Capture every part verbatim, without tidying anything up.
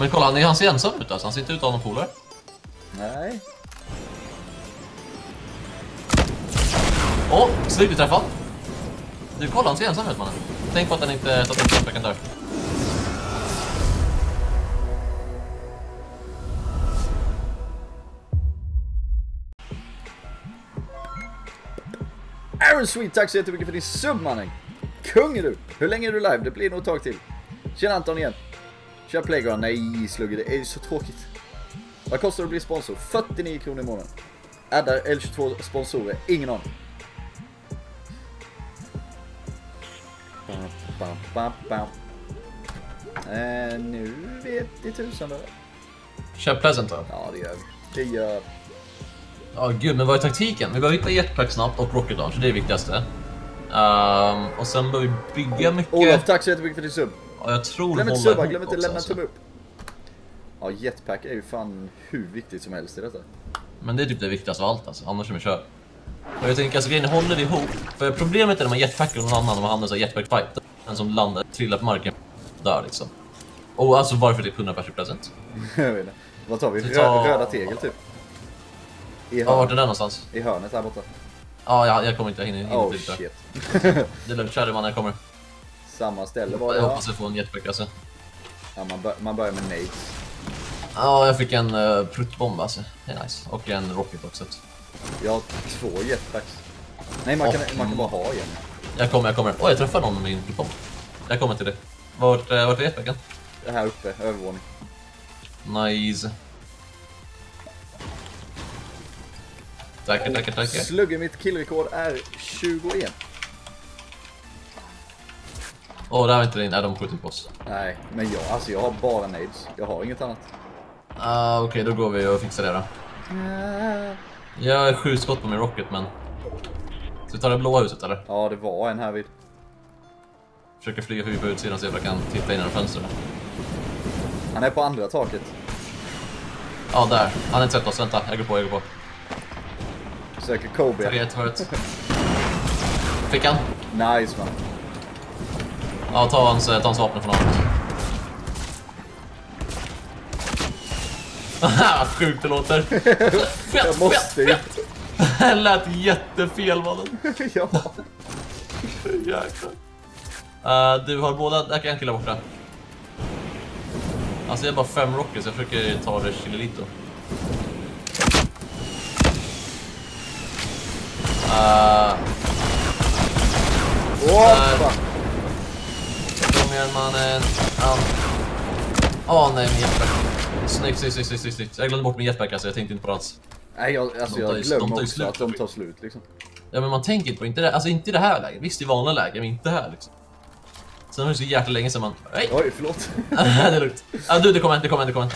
Men kolla, han är hans ensam ut alltså, han ser inte ut av någon polare. Nej. Åh, oh, snyggt träffat. Du, kolla, han ser ensam ut, mannen. Tänk på att han inte tar till sig där. Aaron Sweet, tack så jättemycket för din sub, mannen. Kung är du. Hur länge är du live? Det blir nog ett tag till. Tjena Anton igen. Kör Playground. Nej, slugger, det är ju så tråkigt. Vad kostar det att bli sponsor? fyrtionio kronor i månaden. Addar L tjugotvå sponsorer. Ingen aning. Bam, bam, bam. Äh, nu vet det tusen då. Kör Pleasant då? Ja, det gör vi. Det gör Ja, gud, men vad är taktiken? Vi behöver hitta jetpack snabbt och Rocket Launch, det är det viktigaste. Um, och sen behöver vi bygga mycket... Olof, tack så jättemycket för din sub. Ja, jag tror glöm inte subba, glöm inte lämna tumme upp. Ja, jetpack är ju fan hur viktigt som helst i detta. Men det är typ det viktigaste av allt, alltså. Annars är vi kör. Och jag tänker att alltså, grejen håller ihop. För problemet är när man jetpackar någon annan, när man hamnar i jetpack-fighter. Den som landar, trillar på marken, där liksom. Och alltså, varför det är hundra procent? Jag vet inte. Vad tar vi? Rö tar... Röda tegel, typ. I hörnet. Ja, vart är den någonstans? I hörnet här borta. Ja, jag, jag kommer inte, jag hinner inte. Oh, shit. Det är lugnt, kärre man, jag kommer. Samma ställe var det. Jag hoppas jag får en jetpack, alltså. Ja, man, bör man börjar med nej. Ja, jag fick en uh, pruttbomb, alltså. Det är nice. Och en rocket också. Jag har två jetpacks. Nej, man, och, kan, man kan bara ha igen. Jag kommer, jag kommer. Åh, oh, jag träffar någon med min pruttbomb. Jag kommer till det. Vart, uh, vart är jetpacken? Det här uppe, övervåning. Nice. Tackar, tackar, tackar. Slugger, mitt killrekord är tjugoett. Åh, oh, det här var inte din. Nej, de skjuter på oss. Nej, men jag, alltså jag har bara nades. Jag har inget annat. Ah, okej, okay, då går vi och fixar det då. Mm. Jag har sju skott på min rocket, men... Ska vi ta det blåa huset, eller? Ja, det var en här vid. Försöker flyga förbi på utsidan så jag kan titta in i fönstren. Han är på andra taket. Ja, ah, där. Han är inte sett oss. Vänta, jag går på, jag går på. Söker Kobe. tre ett ett. Fick han? Nice, man. Ja, ta hans, ta hans vapen från honom. Haha, sjukt det låter. Fett, jag måste fett, fett. Det lät jättefel, mannen. Ja. Jäklar. Uh, du har båda, där kan jag killa borta. Alltså jag har bara fem rockers, jag försöker ta det chililito. Uh, oh, kom igen, mannen. Åh um. oh, nej, min jetpack. Snyggt, snyggt, snyggt, snyggt, snyggt. Jag glömde bort min jetpack, alltså jag tänkte inte på dans. Nej, jag, alltså jag glömmer också slut, att de tar slut liksom. Ja, men man tänker inte på, inte det, alltså inte i det här läget. Visst, i vanliga lägen, men inte här liksom. Sen var det så jäkla länge sedan man... Ej. Oj, förlåt. Det är lugnt. Ah, du, det kommer en, det kommer en, det kommer en.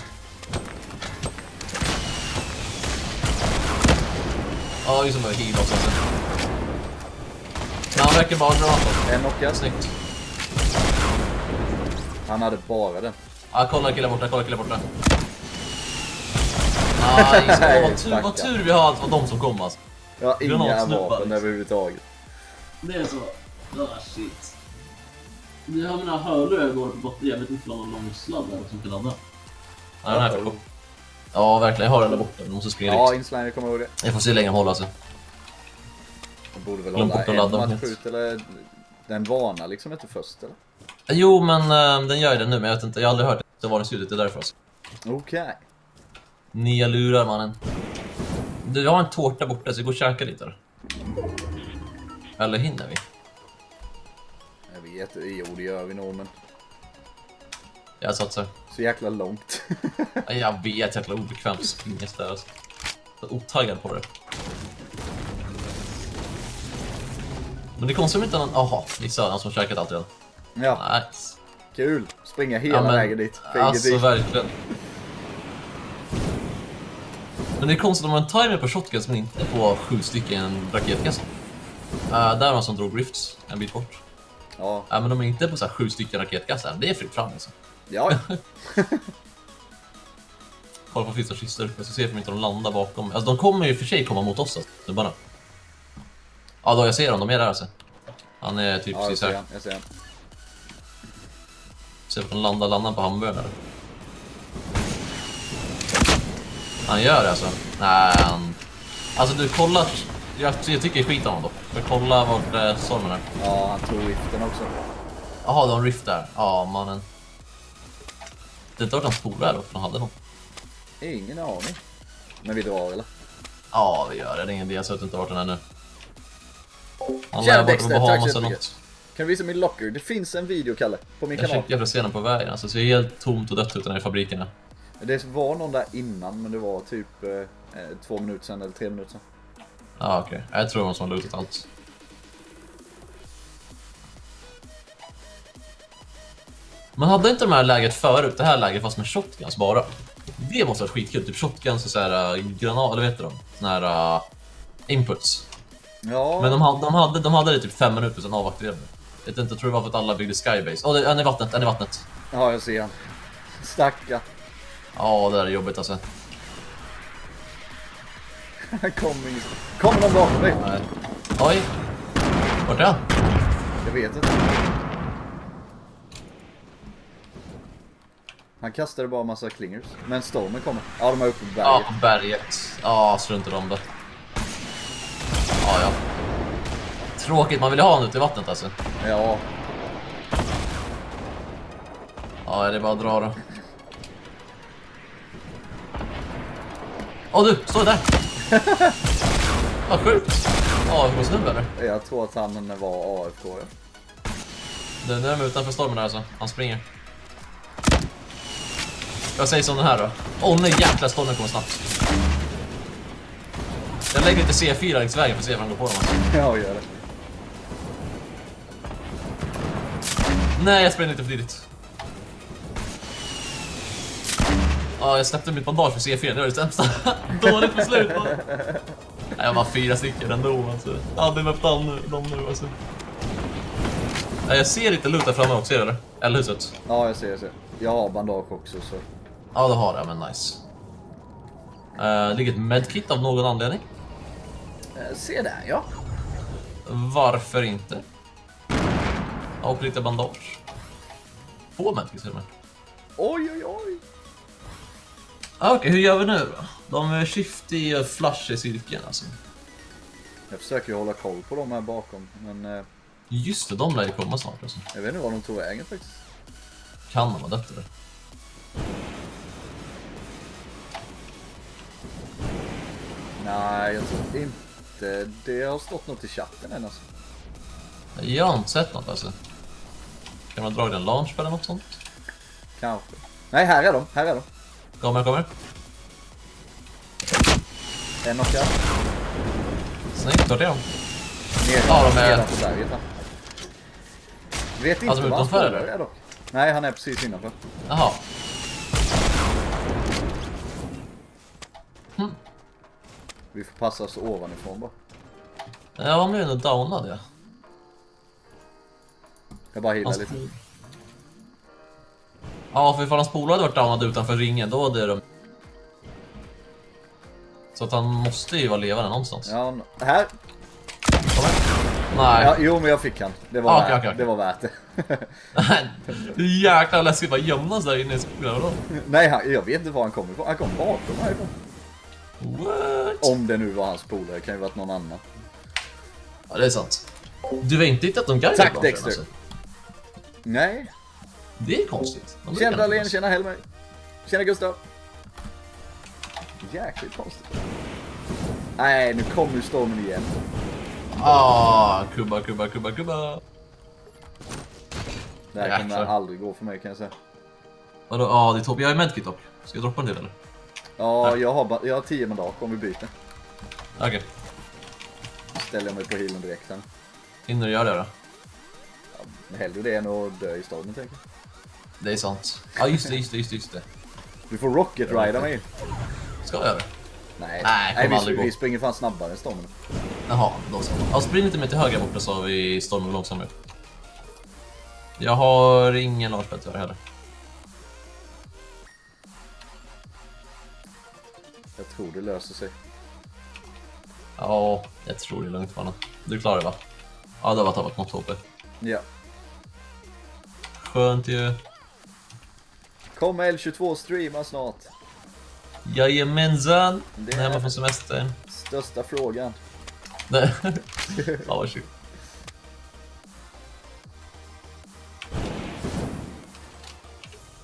Ja, ah, just som en heal också alltså. Men han verkar bara dra på. En knockad. Snyggt. Han hade bara den. Ja, ah, kolla killar borta, kolla killar borta. Ah, nice. Vad tur, vad tur vi har allt av de som kom alltså. Ja, inga vapen liksom överhuvudtaget. Det är så. Ah, shit. Nu har mina hörlurar går på botten. Jag vet inte om någon långsladd där som kan ladda. Nej, den här får gå. Ja, verkligen. Jag hör den där borta. Du måste springa ja, riktigt. Ja, insliner kommer ihåg det. Jag får se hur länge jag håller alltså. De borde väl hålla en matchskjut eller... Den varnar liksom inte först, eller? Jo, men um, den gör ju det nu, men jag vet inte, jag har aldrig hört det varningsljudet, det är därför alltså. Okej. Okay. Nya lurar, mannen. Du, jag har en tårta borta, så vi går och käkar lite där. Eller hinner vi? Jag vet, jo det gör vi nog, men... Jag satsar. Så jäkla långt. Jag vet, jäkla obekvämt springas där alltså. Jag är otaggad på det. Men det konstigt inte någon... Jaha, det är Sören som käkat allt redan. Ja. Nice. Kul. Springa hela ja, men, vägen dit. Springa alltså, dit. Verkligen. Men det är konstigt om man har en timer på shotgun som inte på sju stycken raketkassan. Uh, där var som drog rifts en bit bort. Ja. Uh, men de är inte på så här sju stycken raketkassan. Det är fritt fram alltså. Ja. Kolla på finns och kistor. Jag ska se om inte de landar bakom. Alltså de kommer ju för sig komma mot oss. Alltså. Bara... Ja då, jag ser dem, de är där alltså. Han är typ ja, precis här. Jag ser han. Ser på att de landar, landar på hamburgare. Han gör det alltså. Nej, han... Alltså du kollar... Jag, jag tycker skit om honom då. För kolla vart eh, stormen är. Ja, han tog riften också. Jaha, de rift där. Ja, mannen. Det är inte vart hans polare är då, för han hade någon. Ingen aning. Men vi drar eller? Ja, vi gör det. Det är ingen del så att det inte har varit den ännu. Han lär bort på Bahamas eller något. Kan du visa min locker? Det finns en video, Kalle, på min jag kanal. Jag checkade scenen på vägen, alltså, så det är helt tomt och dött utan i fabrikerna. Det var någon där innan, men det var typ eh, två minuter sedan eller tre minuter sedan. Ja, ah, okej. Okay. Jag tror de som har lootat allt. Man hade inte de här läget förut, det här läget fast med shotguns bara. Det måste ha varit skitkul, typ shotguns och såhär granater, eller vet du de? Såna här uh, inputs. Ja. Men de hade, de, hade, de hade det typ fem minuter sedan avakterade. Jag vet inte, tror det var för att alla byggde skybase. Åh, oh, en i vattnet, en i vattnet. Ja, jag ser han. Stacka. Ja, det där är jobbigt alltså. Kom, kom någon bakom dig. Nej. Oj. Vart är han? Jag vet inte. Han kastade bara massa klingers. Men stormen kommer. Ja, de är uppe på berget. Ja, på berget. Ja, struntar om det. Ja, ja. Tråkigt, man vill ha honom ute i vattnet alltså. Ja. Ja, det är bara att dra då. Åh oh, du, står där! Vad sjukt! A F K-snubbe eller? Jag tror att han var A F K, ja. Nu är de utanför stormen där alltså, han springer. Jag säger som den här då. Åh oh, nej, jäkla stormen kommer snabbt. Jag lägger lite C fyra längs vägen för att se om han går på dem alltså. Ja, gör det. Nej, jag sprang lite för tidigt. Ja, jag släppte mitt bandage för C fyra, det var det sämsta. Dåligt på slut. Va? Nej, jag var fyra stycken ändå alltså. Jag hade löpt an dem nu alltså. Ja, jag ser lite luta framme också, eller? Eller huset? Ja, jag ser, jag ser. Jag har bandage också så. Ja, det har jag, men nice. Uh, ligger ett medkit av någon anledning? Uh, se där, ja. Varför inte? Och lite bandage. Få medkit till mig. Oj, oj, oj. Okej, okay, hur gör vi nu då? De är skiftiga och flash i cirkeln alltså. Jag försöker ju hålla koll på dem här bakom, men... Just det, de lär ju komma snart alltså. Jag vet inte vad de tog vägen faktiskt. Kan de ha dött eller? Nej, jag tror inte. Det har stått något i chatten än alltså. Jag har inte sett något alltså. Kan man dra den launch eller något sånt? Kanske. Nej, här är de, här är de. Kommer, kommer. En och jag. Snyggt, vart är de? Nere, ja, de är... på berget, vet inte alltså, vad han står där dock. Nej, han är precis innanför. Jaha. Hm. Vi får passa oss ovanifrån bara. Ja, han blev nog downad, ja. Jag bara healar lite. Ja, för ifall hans polare hade varit downad utanför ringen, då hade de... Så att han måste ju vara levande någonstans. Ja, här! Kommer. Nej. Ja, jo, men jag fick han. Det var, ah, okay, okay, okay. Det var värt det. Det är jäkla läskigt bara gömmas där inne i skolan då. Nej, han, jag vet inte var han kommer ifrån. Han kom bakom mig. What? Om det nu var hans polare, kan ju varit någon annan. Ja, det är sant. Du vet inte att de guidade. Tack, Dexter. Alltså. Nej. Det är konstigt. De tjena Lena, tjena Helmer. Tjena Gustav. Jäkligt konstigt. Nej, nu kommer ju stormen igen. Ah, kubba, kubba, kubba, kubba. Det här kommer aldrig gå för mig, kan jag säga. Vadå? Ja, ah, det är topp. Jag är medkit dock. Ska jag droppa en del eller? Ja, jag har, jag har tio mandat om vi byter. Okej. Okay. Ställer jag mig på healen direkt sen. Hinner du göra det då? Ja, hellre det än att dö i stormen, tänker jag. Det är sant. Ja, just det, just det, just det, just det. Du får rocket rida mig. Ska jag göra det? Nej, Nej, Nej vi, aldrig vi springer fan snabbare än stormen. Jaha, då så. Ja, spring lite mer till höger borta så har vi stormen långsammare. Jag har ingen launchpad tyvärr heller. Jag tror det löser sig. Ja, jag tror det är lugnt fan. Du klarar det va? Ja, det var tappat mot hoppet. Ja. Skönt ju. Kommer L tjugotvå streama snart? Jajamensan, det är hemma från semester. Största frågan. Nej, ja, varsågod.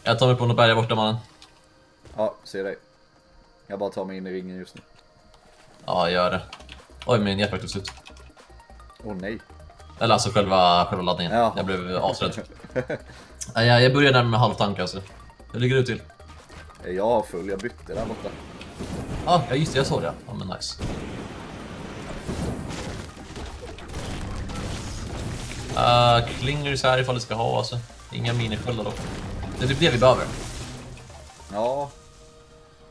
Jag tar mig på något berg borta, mannen. Ja, ser dig. Jag bara tar mig in i ringen just nu. Ja, gör det. Oj, min hjärta tog slut. Åh, oh, nej. Eller alltså själva, själva laddningen. Ja. Jag blev avsrädd. Ja, jag började med halvtank alltså. Hur ligger du till? Jag har full, jag bytte där borta. Ah, ja, just det, jag såg det. Ja, men nice. Uh, Klingers här ifall det ska ha alltså. Inga minisköldar dock. Det är typ det vi behöver. Ja.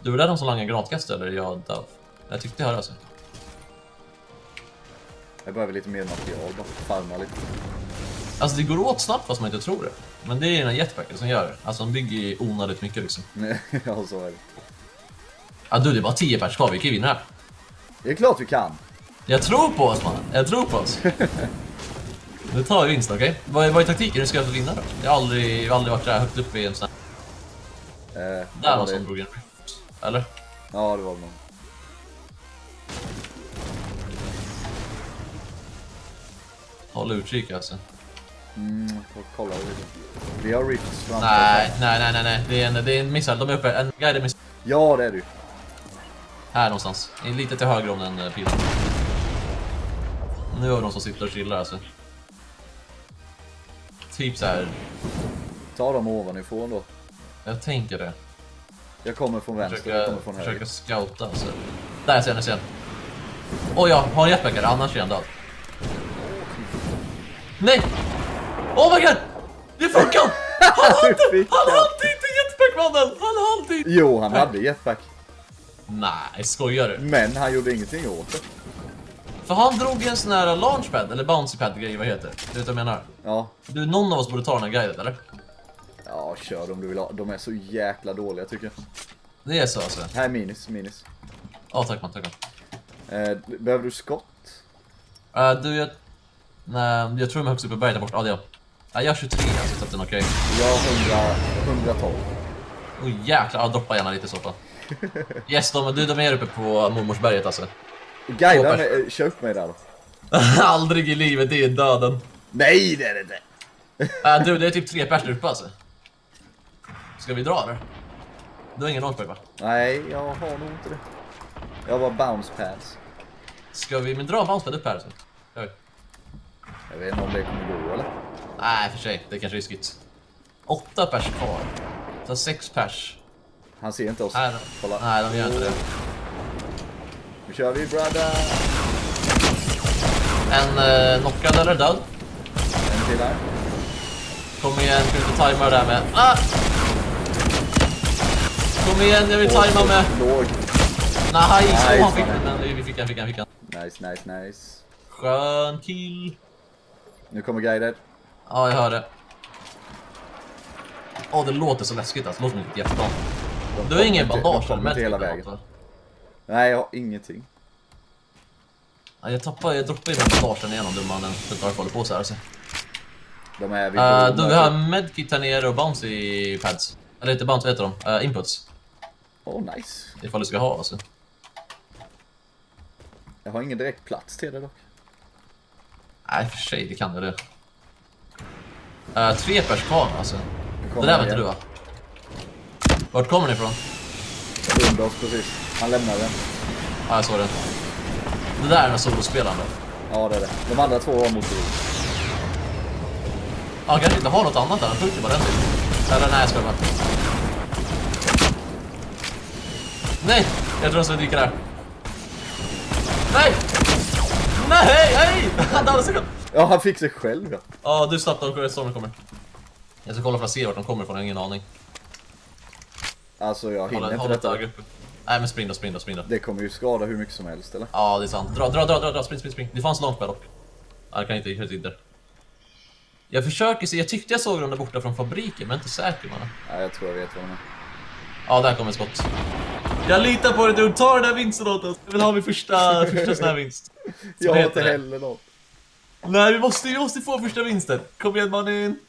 Du var där de som langar granatkast eller jag döv? Jag tyckte jag hörde alltså. Jag behöver lite mer material då, farma lite. Alltså det går åt snabbt fast man inte tror det. Men det är den här jetpacken som gör det. Alltså de bygger ju onödigt mycket liksom. Nej, ja så är det. Ja du, det är bara tio pers kvar, vi kan ju vinna här. Det är klart vi kan. Jag tror på oss, man. Jag tror på oss. Nu tar vi vinst, okej? Okay? Vad, vad är taktiken du ska göra för att vinna då? Jag har aldrig, jag har aldrig varit där högt uppe i en sån här. Eh, där var det... sån program. Eller? Ja, det var det någon. Håll utkik alltså. Mm, kolla. Vi har rifts fram. Nej, nej, nej, nej, nej. Det är en, det är en missile. De är uppe. En guided missile. Ja, det är du. Här någonstans. Lite till höger om den pilen. Nu har de som sitter och chillar alltså. Typ så här. Ta dem ovanifrån då. Jag tänker det. Jag kommer från vänster, försöka, jag kommer från höger. Jag försöker scouta alltså. Där ser jag nu sen. Åh oh, ja, har en jetpackare, annars är jag död. Nej! Oh my god! Det funkar! Han hade inte, han hade inte jetpack, mannen! Han hade inte! Jo, han hade jetpack. Nej, skojar du? Men han gjorde ingenting åt det. För han drog en sån här launchpad, eller bouncypad-grej, vad heter det? Du vet vad jag menar? Ja. Du, någon av oss borde ta den här guiden, eller? Ja, kör om du vill ha. De är så jäkla dåliga, tycker jag. Det är så, alltså. Här är minus, minus. Ja, tack man, tack man. Eh, behöver du skott? Eh, du, jag... Nej, jag tror de är högst uppe i berget där borta. Ja, det är jag. Ja, jag har tjugotre, alltså, så att den är okej. Jag har hundra, hundratolv. Åh, oh, jäklar. Ja, droppa gärna lite sådant. Yes, de, du, de är uppe på mormorsberget, alltså. Guida mig, kör upp mig där då. Aldrig i livet, det är döden. Nej, det är det inte. uh, du, det är typ tre personer uppe alltså. Ska vi dra nu? Du har ingen långpad va? Nej, jag har nog inte det. Jag har bara bounce pads. Ska vi, men dra bounce pad upp här alltså. Kör. Jag vet inte om det kommer gå eller? Nej, för sig, det kanske är riskigt. Åtta pers kvar. Så sex pers. Han ser inte oss. Nej, kolla. Nej, de gör inte det. Nu kör vi, brother. En eh, knockad eller död. En till här. Kom igen, ska du tajma det här med. Ah! Kom igen, jag vill tajma med. Låg. Nej, nice, han fick den. Vi fick han, fick han, fick han. Nice, nice, nice. Skön kill. Nu kommer guided. Ja, jag hör det. Åh, oh, det låter så läskigt alltså. Låt mig inte jättebra. Du har ingen bandage eller med hela vägen. Nej, jag har ingenting. Ja, jag tappar, jag droppar ju bandagen igenom du mannen. Det tar koll på så här alltså. De är uh, då vi har medkit här nere och bouncy pads. Eller inte bouncy, heter de? Uh, inputs. Åh, oh, nice. Ifall du ska ha alltså. Jag har ingen direkt plats till det dock. Nej, för sig, det kan du. Uh, tre pers kvar alltså. Det där igen. Vet du va? Vart kommer ni ifrån? Jag undrar oss precis. Han lämnar den. Ja, jag såg den. Det där är en solospelande. Ja, det är det. De andra två var mot dig. Ja, kanske inte har något annat där, han skjuter bara den typ. Eller nej, jag ska bara. Nej, jag tror att jag dyker där. Nej! Nej, nej! Han hade sig själv. Ja, han fick sig själv, ja. Ja, du slapp, de kommer. Jag ska kolla för att se vart de kommer från, jag har ingen aning. Alltså, jag hinner inte detta. Nej, men spring då, spring då, spring då. Det kommer ju skada hur mycket som helst, eller? Ja, det är sant. Dra, dra, dra, dra, dra. Spring, spring, spring. Det fanns långt med dock. Ja, det kan inte, helt inte. Jag försöker se, jag tyckte jag såg dem där borta från fabriken, men inte säker man. Ja, jag tror jag vet vad de är. Ja, där kommer skott. Jag litar på det, du tar den där vinsten åt oss. Jag vill ha min första, första sån här vinst. Så jag har inte heller något. Nej, vi måste ju måste få första vinsten. Kom igen mannen.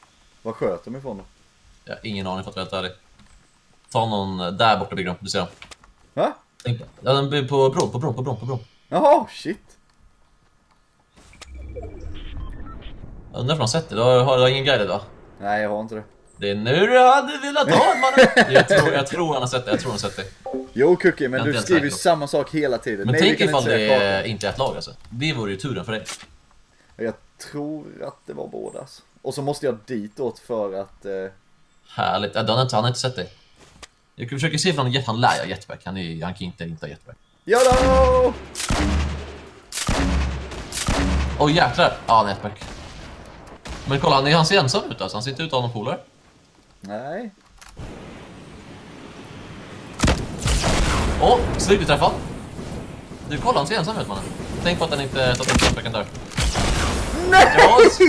Vad sköter de ifrån då? Jag har ingen aning för att veta det. Ta någon där borta vid grön, du ser. Va? Ja, den blir på bron, på bron, på bron, på bron. Jaha, shit. Jag undrar för någon sätt det, har, har du ingen guide idag? Nej, jag har inte det. Det är nu du hade velat ha, mannen. Jag tror, jag tror han har sett det, jag tror han har sett det. Jo, Cookie, men du skriver ju samma sak hela tiden. Men nej, tänk ifall inte det är inte ett lag, alltså. Det vore ju turen för dig. Jag tror att det var båda, alltså. Och så måste jag ditåt för att... Eh... Härligt, ja, han har inte sett dig. Jag kan försöka se ifall han, han lär jag jetpack, han, är, han kan inte, inte ha jetpack. Jadå! Åh, oh, jäklar, ja, han är jetpack. Men kolla, han, är, han ser ensam ut, alltså. Han ser inte ut av någon polare. Nej. Åh, oh, snyggt träffad. Du, kolla, han ser ensam ut, mannen. Tänk på att han inte tar upp jetpacken där. Nej! Joss!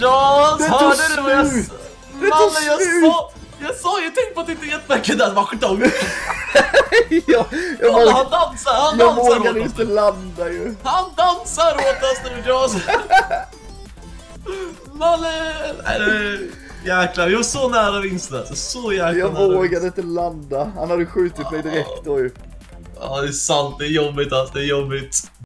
Joss, hörde du vad jag sa? Malle, jag sa... Jag sa ju, tänk på att det inte är jetpacken där, Washington. jag, jag kolla, han dansar, han jag dansar åt oss. Jag vågar inte landa ju. Han dansar åt oss nu, Joss. Malle! Nej, jäklar, jag var så nära vinsten, alltså. Så jäkla jag nära. Jag vågade inte landa, han hade skjutit mig direkt då ju. Ja, det är sant, det är jobbigt, alltså, det är jobbigt.